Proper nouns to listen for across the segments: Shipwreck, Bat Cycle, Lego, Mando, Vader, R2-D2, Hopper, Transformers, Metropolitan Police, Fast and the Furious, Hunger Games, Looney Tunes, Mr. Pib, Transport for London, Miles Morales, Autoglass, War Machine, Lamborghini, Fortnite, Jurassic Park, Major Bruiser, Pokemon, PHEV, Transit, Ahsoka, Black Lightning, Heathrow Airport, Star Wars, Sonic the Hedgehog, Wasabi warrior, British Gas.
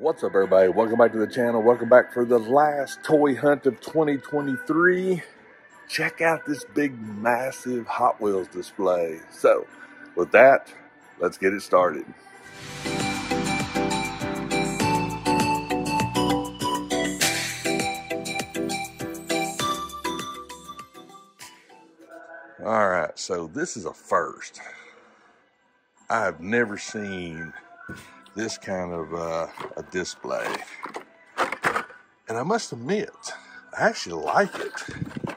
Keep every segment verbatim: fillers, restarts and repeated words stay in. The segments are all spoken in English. What's up, everybody? Welcome back to the channel. Welcome back for the last toy hunt of twenty twenty-three. Check out this big, massive Hot Wheels display. So, with that, let's get it started. All right, so this is a first. I've never seen this kind of uh, a display, and I must admit, I actually like it.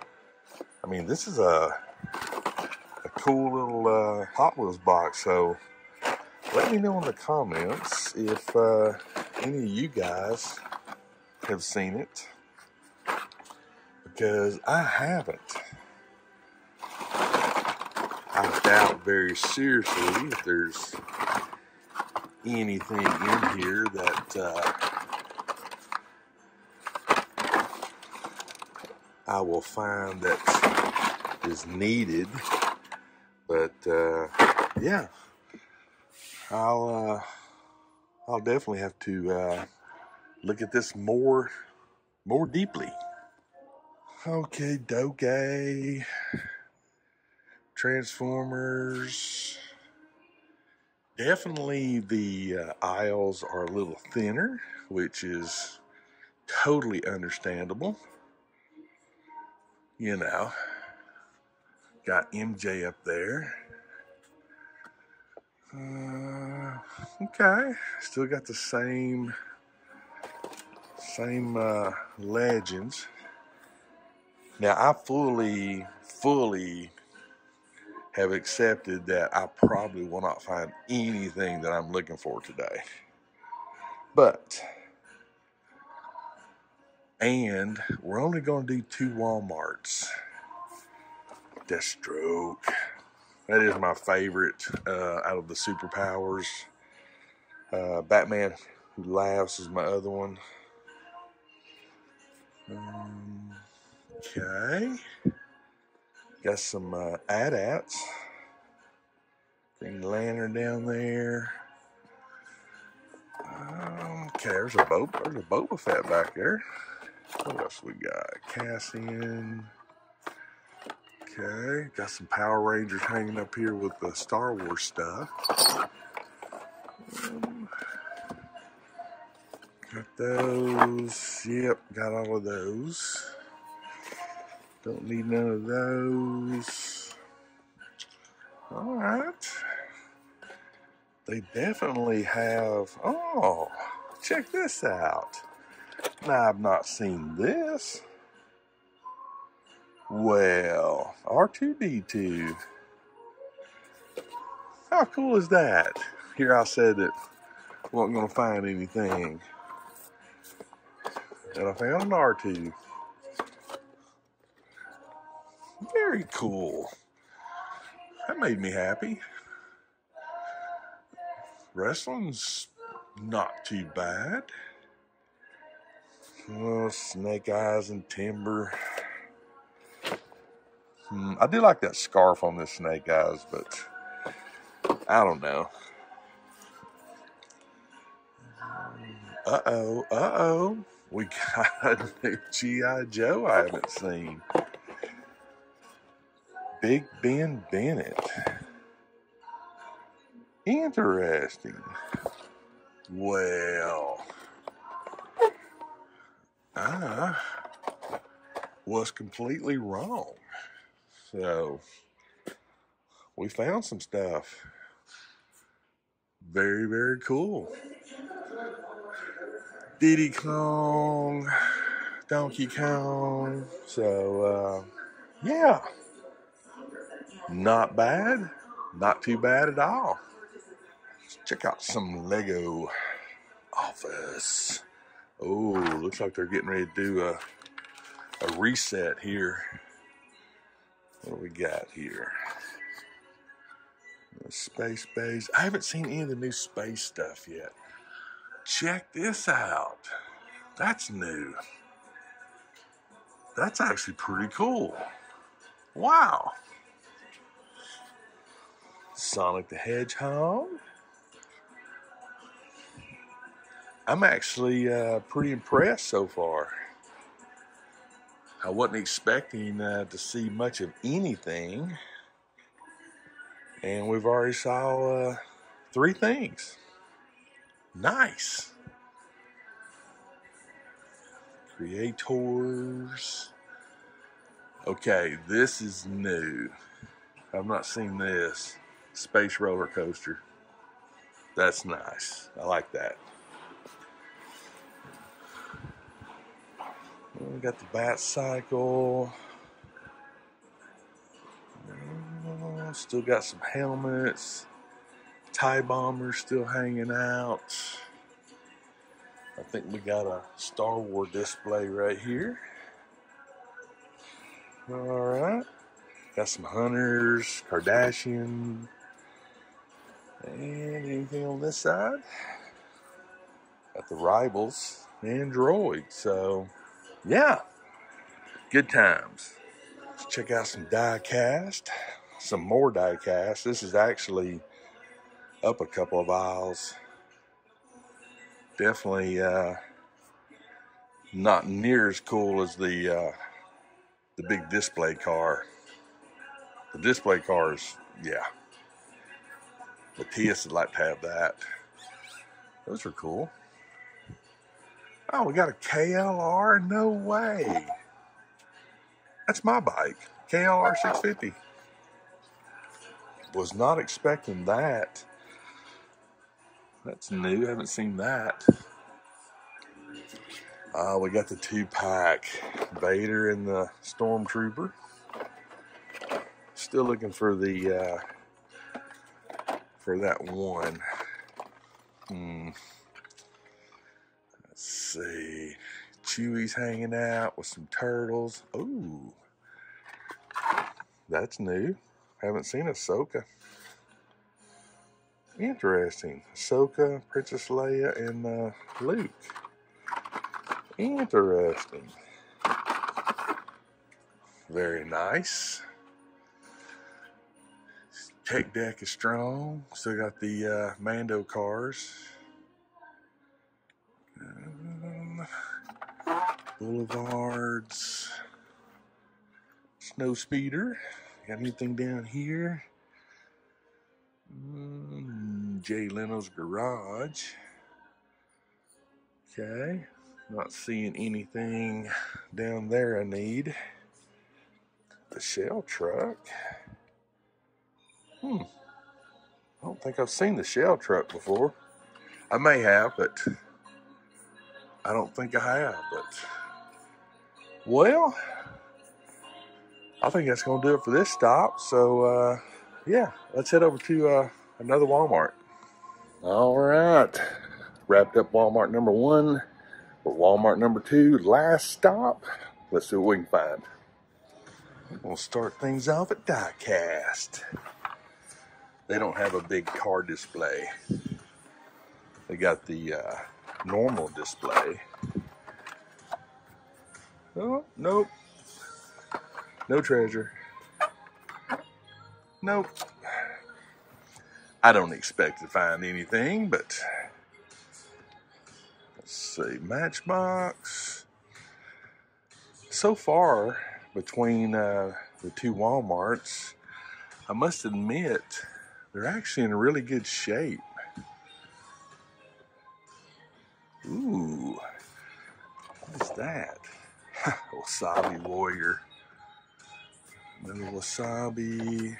I mean, this is a, a cool little uh, Hot Wheels box, so let me know in the comments if uh, any of you guys have seen it, because I haven't. I doubt very seriously if there's anything in here that uh, I will find that is needed, but uh, yeah, I'll uh, I'll definitely have to uh, look at this more more deeply. Okay, dokey, Transformers. Definitely the uh, aisles are a little thinner, which is totally understandable. You know, got M J up there. Uh, okay, still got the same, same uh, legends. Now, I fully, fully... have accepted that I probably will not find anything that I'm looking for today. But, and we're only gonna do two Walmarts. Deathstroke, that is my favorite uh, out of the superpowers. Uh, Batman Who Laughs is my other one. Um, okay. Got some uh, AT-ATs. Green Lantern down there. Um, okay, there's a Boba. There's a Boba Fett back there. What else we got? Cassian. Okay, got some Power Rangers hanging up here with the Star Wars stuff. Um, got those. Yep, got all of those. Don't need none of those. All right. They definitely have, oh, check this out. Now, I've not seen this. Well, R two D two. How cool is that? Here I said that I wasn't gonna find anything. And I found an R two. Very cool. That made me happy. Wrestling's not too bad. Oh, Snake Eyes and Timber. Hmm, I do like that scarf on this Snake Eyes, but I don't know. Uh-oh, uh-oh. We got a new G I Joe I haven't seen. Big Ben Bennett. Interesting. Well, I was completely wrong. So, we found some stuff. Very, very cool. Diddy Kong, Donkey Kong. So, uh, yeah. Not bad, not too bad at all. Let's check out some Lego office. Oh, looks like they're getting ready to do a, a reset here. What do we got here? Space base. I haven't seen any of the new space stuff yet. Check this out. That's new. That's actually pretty cool. Wow. Sonic the Hedgehog. I'm actually uh, pretty impressed so far. I wasn't expecting uh, to see much of anything, and we've already saw uh, three things. Nice. Creators. Okay, this is new. I've not seen this. Space roller coaster. That's nice. I like that. We got the Bat Cycle. Still got some helmets. TIE Bombers still hanging out. I think we got a Star Wars display right here. Alright. Got some Hunters, Kardashian. And anything on this side? Got the Rivals and Droid. So, yeah. Good times. Let's check out some die cast. Some more die cast. This is actually up a couple of aisles. Definitely uh, not near as cool as the uh, the big display car. The display cars, yeah. Matthias would like to have that. Those are cool. Oh, we got a K L R? No way. That's my bike. K L R six fifty. Was not expecting that. That's new. I haven't seen that. Uh, we got the two-pack. Vader and the Stormtrooper. Still looking for the... Uh, for that one. Hmm. Let's see. Chewie's hanging out with some turtles. Ooh. That's new. Haven't seen Ahsoka. Interesting. Ahsoka, Princess Leia, and uh, Luke. Interesting. Very nice. Tech deck is strong. Still got the uh, Mando cars. Um, boulevards. Snow speeder. Got anything down here? Mm, Jay Leno's garage. Okay. Not seeing anything down there I need. The shell truck. Hmm. I don't think I've seen the shell truck before. I may have, but I don't think I have. But well, I think that's going to do it for this stop. So, uh, yeah, let's head over to uh, another Walmart. All right. Wrapped up Walmart number one. But Walmart number two, last stop. Let's see what we can find. We'll start things off at Diecast. They don't have a big car display. They got the uh, normal display. Oh, nope. No treasure. Nope. I don't expect to find anything, but let's see. Matchbox. So far, between uh, the two Walmarts, I must admit, they're actually in really good shape. Ooh. What is that? Wasabi warrior. Another wasabi.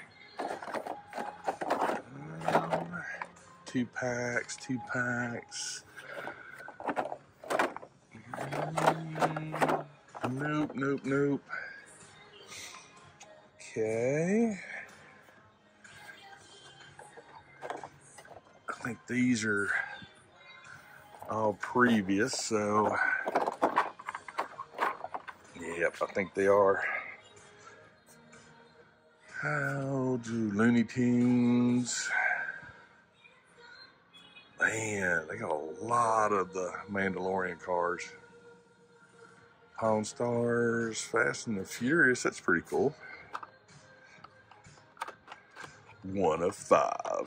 Um, two packs, two packs. Um, nope, nope, nope. Okay. I think these are all previous, so. Yep, I think they are. I'll do Looney Tunes. Man, they got a lot of the Mandalorian cars. Pawn Stars, Fast and the Furious, that's pretty cool. One of five.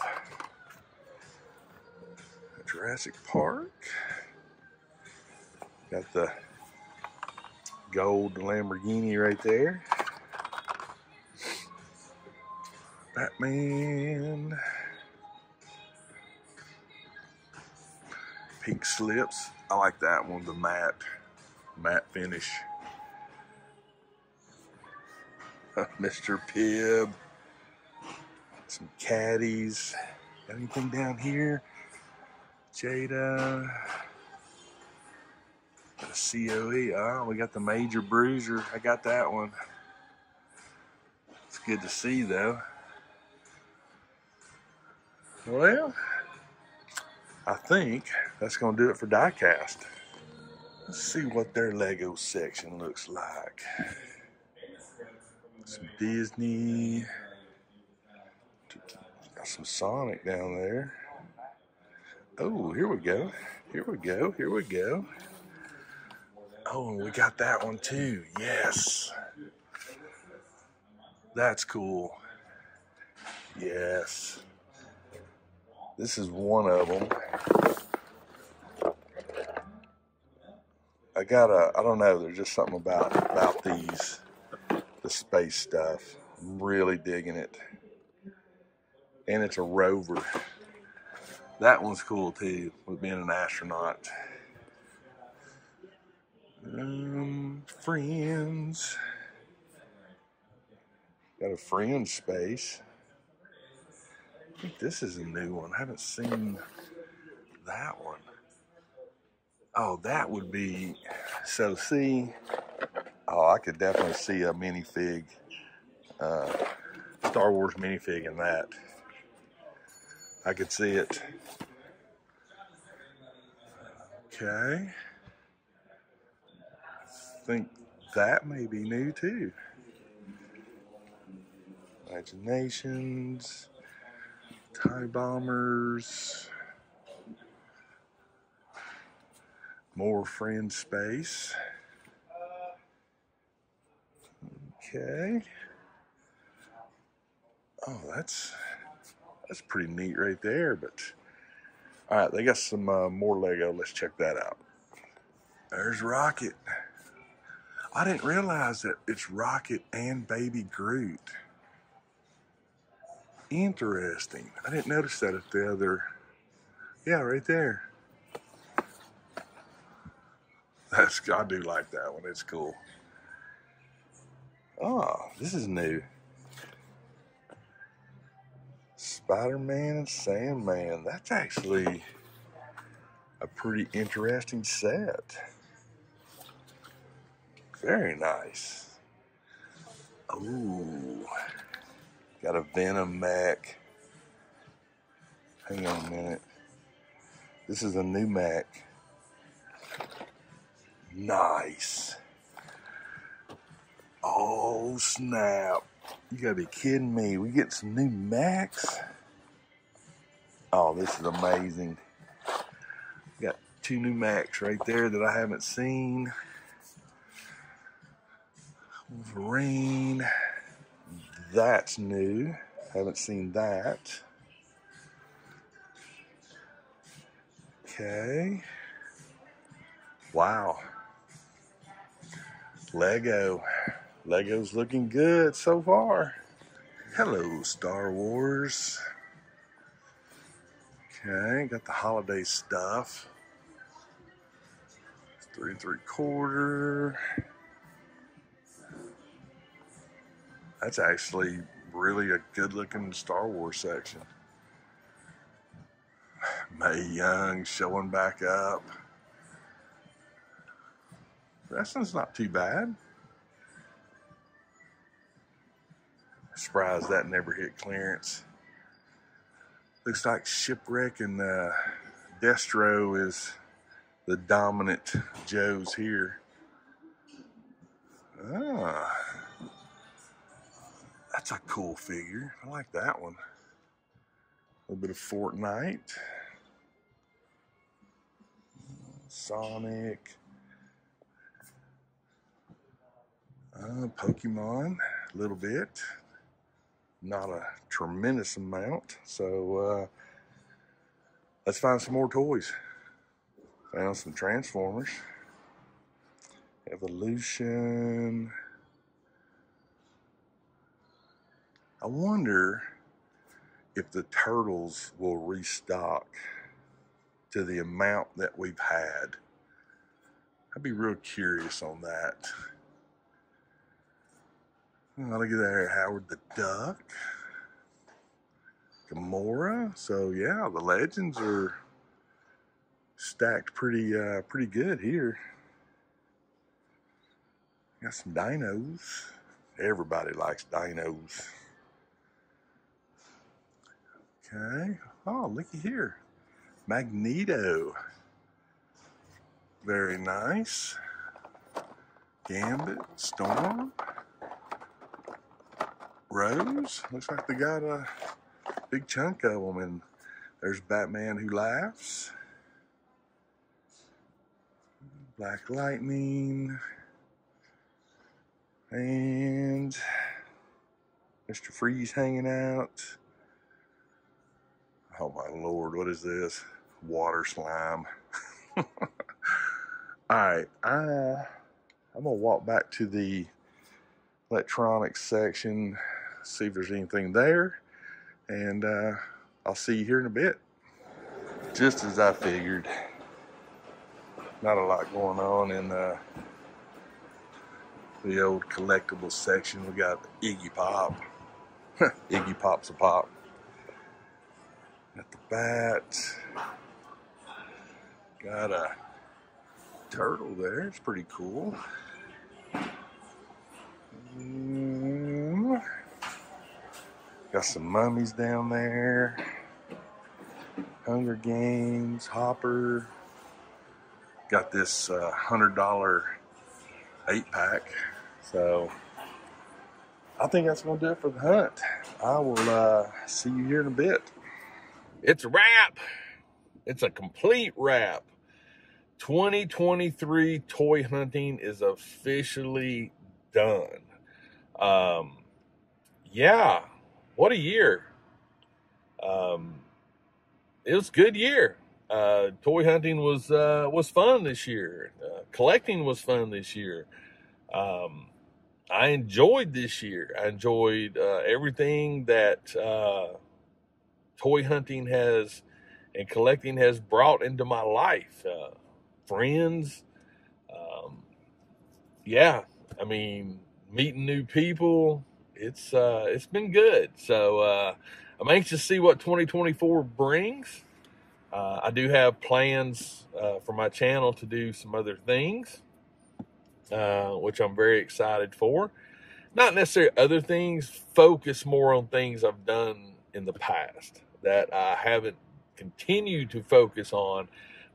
Jurassic Park. Got the gold Lamborghini right there. Batman. Pink slips. I like that one, the matte, matte finish. Mister Pib. Some caddies. Got anything down here? Jada. Got a C O E. Oh, we got the Major Bruiser. I got that one. It's good to see, though. Well, I think that's going to do it for diecast. Let's see what their Lego section looks like. Some Disney. Got some Sonic down there. Oh, here we go. Here we go. Here we go. Oh, and we got that one too. Yes. That's cool. Yes. This is one of them. I got a, I don't know, there's just something about, about these, the space stuff. I'm really digging it. And it's a rover. That one's cool too, with being an astronaut. Um, friends. Got a friend space. I think this is a new one. I haven't seen that one. Oh, that would be, so see, oh, I could definitely see a minifig, uh, Star Wars minifig in that. I could see it. Okay. I think that may be new too. Imaginations. TIE Bombers, more friend space. Okay. Oh, that's that's pretty neat right there. But all right, they got some uh, more Lego. Let's check that out. There's Rocket. I didn't realize that it's Rocket and Baby Groot. Interesting. I didn't notice that at the other. Yeah, right there. That's, I do like that one. It's cool. Oh, this is new. Spider-Man and Sandman. That's actually a pretty interesting set. Very nice. Ooh. Got a Venom Mac. Hang on a minute. This is a new Mac. Nice. Oh, snap. You gotta be kidding me. We get some new Macs. Oh, this is amazing. Got two new Macs right there that I haven't seen. Wolverine. That's new. Haven't seen that. Okay. Wow. Lego. Lego's looking good so far. Hello, Star Wars. Okay, got the holiday stuff. Three and three quarter. That's actually really a good-looking Star Wars section. Mae Young showing back up. Wrestling's not too bad. Surprised that never hit clearance. Looks like Shipwreck and uh, Destro is the dominant Joes here. Ah. That's a cool figure. I like that one. A little bit of Fortnite. Sonic. Uh, Pokemon. A little bit. Not a tremendous amount. So, uh, let's find some more toys. Found some Transformers. Evolution. I wonder if the turtles will restock to the amount that we've had. I'd be real curious on that. Oh, look at that, Howard the Duck. Gamora. So yeah, the legends are stacked pretty uh, pretty good here. Got some dinos. Everybody likes dinos. Okay. Oh, looky here. Magneto. Very nice. Gambit, Storm, Rose. Looks like they got a big chunk of them. And there's Batman Who Laughs. Black Lightning. And Mister Freeze hanging out. Oh my Lord, what is this? Water slime. All right, I, I'm going to walk back to the electronics section, see if there's anything there, and uh, I'll see you here in a bit. Just as I figured, not a lot going on in the, the old collectibles section. We got Iggy Pop. Iggy Pop's a pop. Got the bat. Got a turtle there. It's pretty cool. Mm. Got some mummies down there. Hunger Games, Hopper. Got this uh, one hundred dollar eight pack. So I think that's going to do it for the hunt. I will uh, see you here in a bit. It's a wrap. It's a complete wrap. twenty twenty-three toy hunting is officially done. Um, yeah, what a year. Um, it was a good year. Uh, toy hunting was uh, was fun this year. Uh, collecting was fun this year. Um, I enjoyed this year. I enjoyed uh, everything that uh, toy hunting has and collecting has brought into my life. Uh, friends. Um, yeah. I mean, meeting new people. It's, uh, it's been good. So, uh, I'm anxious to see what twenty twenty-four brings. Uh, I do have plans, uh, for my channel to do some other things, uh, which I'm very excited for. Not necessarily other things, focus more on things I've done in the past that I haven't continue to focus on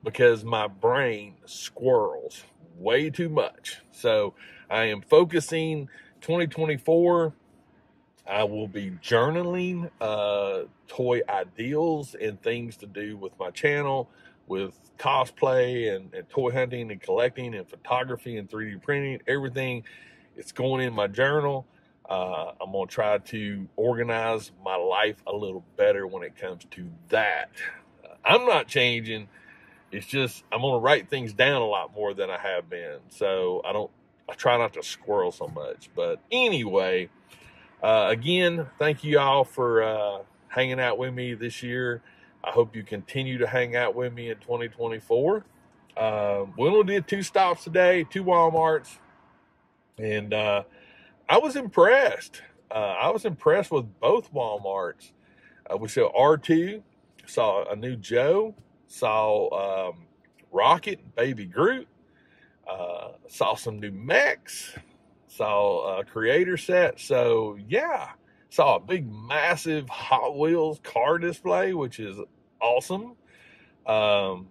because my brain squirrels way too much. So I am focusing twenty twenty-four. I will be journaling uh, toy ideals and things to do with my channel, with cosplay and, and toy hunting and collecting and photography and three D printing, everything. It's going in my journal. Uh, I'm going to try to organize my life a little better when it comes to that. Uh, I'm not changing. It's just, I'm going to write things down a lot more than I have been. So I don't, I try not to squirrel so much, but anyway, uh, again, thank you all for, uh, hanging out with me this year. I hope you continue to hang out with me in twenty twenty-four. Uh, we only did two stops today, two Walmarts, and, uh, I was impressed. Uh, I was impressed with both Walmarts. Uh, we saw R two, saw a new Joe, saw um, Rocket, Baby Groot, uh, saw some new mechs, saw a creator set. So yeah, saw a big, massive Hot Wheels car display, which is awesome. Um,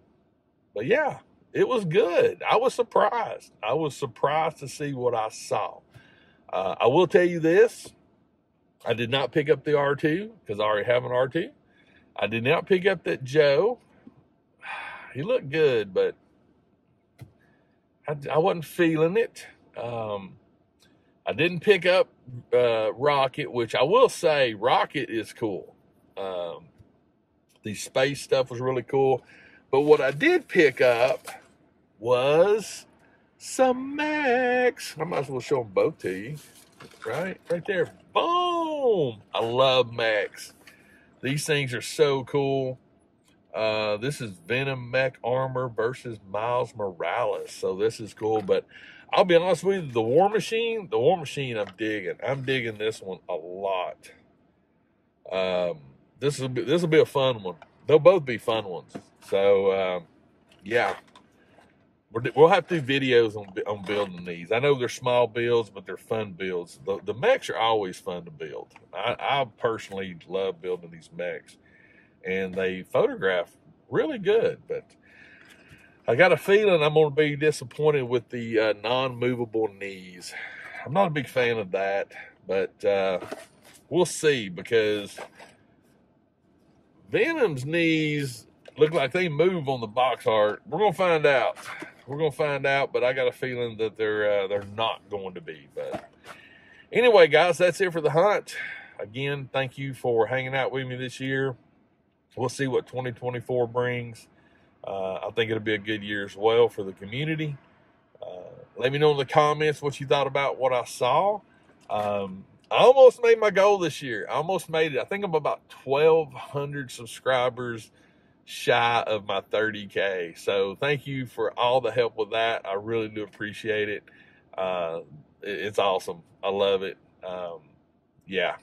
but yeah, it was good. I was surprised. I was surprised to see what I saw. Uh, I will tell you this. I did not pick up the R two because I already have an R two. I did not pick up that Joe. He looked good, but I, I wasn't feeling it. Um, I didn't pick up uh, Rocket, which I will say Rocket is cool. Um, the space stuff was really cool. But what I did pick up was some Max. I might as well show them both to you. Right? Right there. Boom! I love Max. These things are so cool. Uh, this is Venom Mech Armor versus Miles Morales. So this is cool, but I'll be honest with you, the War Machine, the War Machine I'm digging. I'm digging this one a lot. Um, this will be, this will be a fun one. They'll both be fun ones. So, um, yeah. We're, we'll have to do videos on, on building these. I know they're small builds, but they're fun builds. The, the mechs are always fun to build. I, I personally love building these mechs. And they photograph really good, but I got a feeling I'm going to be disappointed with the uh, non-movable knees. I'm not a big fan of that, but uh, we'll see, because Venom's knees look like they move on the box art. We're going to find out. We're going to find out, but I got a feeling that they're uh, they're not going to be. But anyway, guys, that's it for the hunt. Again, thank you for hanging out with me this year. We'll see what twenty twenty-four brings. Uh, I think it'll be a good year as well for the community. Uh, let me know in the comments what you thought about what I saw. Um, I almost made my goal this year. I almost made it. I think I'm about twelve hundred subscribers shy of my thirty K. So thank you for all the help with that. I really do appreciate it. Uh, it's awesome. I love it. Um, yeah.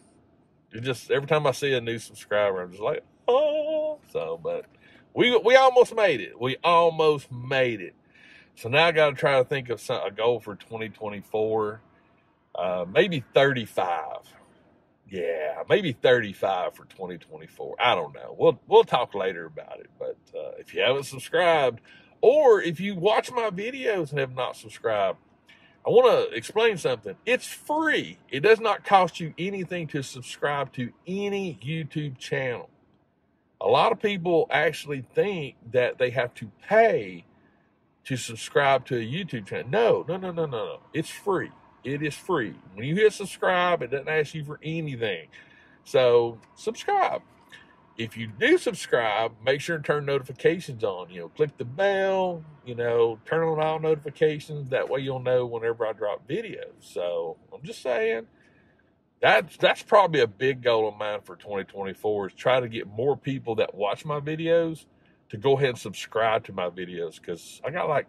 It just, every time I see a new subscriber, I'm just like, oh, so, but we we almost made it. We almost made it. So now I got to try to think of some, a goal for twenty twenty-four. Uh, maybe thirty-five. Yeah, maybe thirty-five for twenty twenty-four. I don't know. We'll we'll talk later about it. But uh, if you haven't subscribed, or if you watch my videos and have not subscribed, I want to explain something. It's free. It does not cost you anything to subscribe to any YouTube channel. A lot of people actually think that they have to pay to subscribe to a YouTube channel. No, no, no, no, no, no. It's free. It is free. When you hit subscribe, it doesn't ask you for anything. So subscribe. If you do subscribe, make sure to turn notifications on. You know, click the bell, you know, turn on all notifications. That way you'll know whenever I drop videos. So I'm just saying. That's, that's probably a big goal of mine for twenty twenty-four, is try to get more people that watch my videos to go ahead and subscribe to my videos, because I got like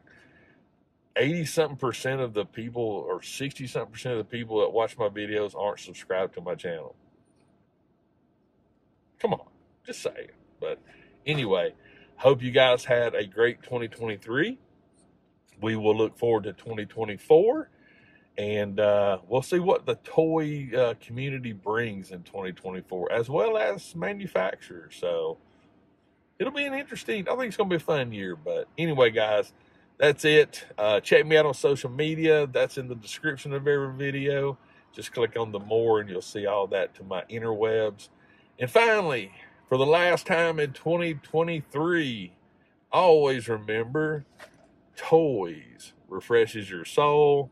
eighty something percent of the people, or sixty something percent of the people that watch my videos aren't subscribed to my channel. Come on, just say it. But anyway, hope you guys had a great twenty twenty-three. We will look forward to twenty twenty-four. And uh, we'll see what the toy uh, community brings in twenty twenty-four, as well as manufacturers. So it'll be an interesting, I think it's going to be a fun year. But anyway, guys, that's it. Uh, check me out on social media. That's in the description of every video. Just click on the more and you'll see all that to my interwebs. And finally, for the last time in twenty twenty-three, always remember, toys refreshes your soul.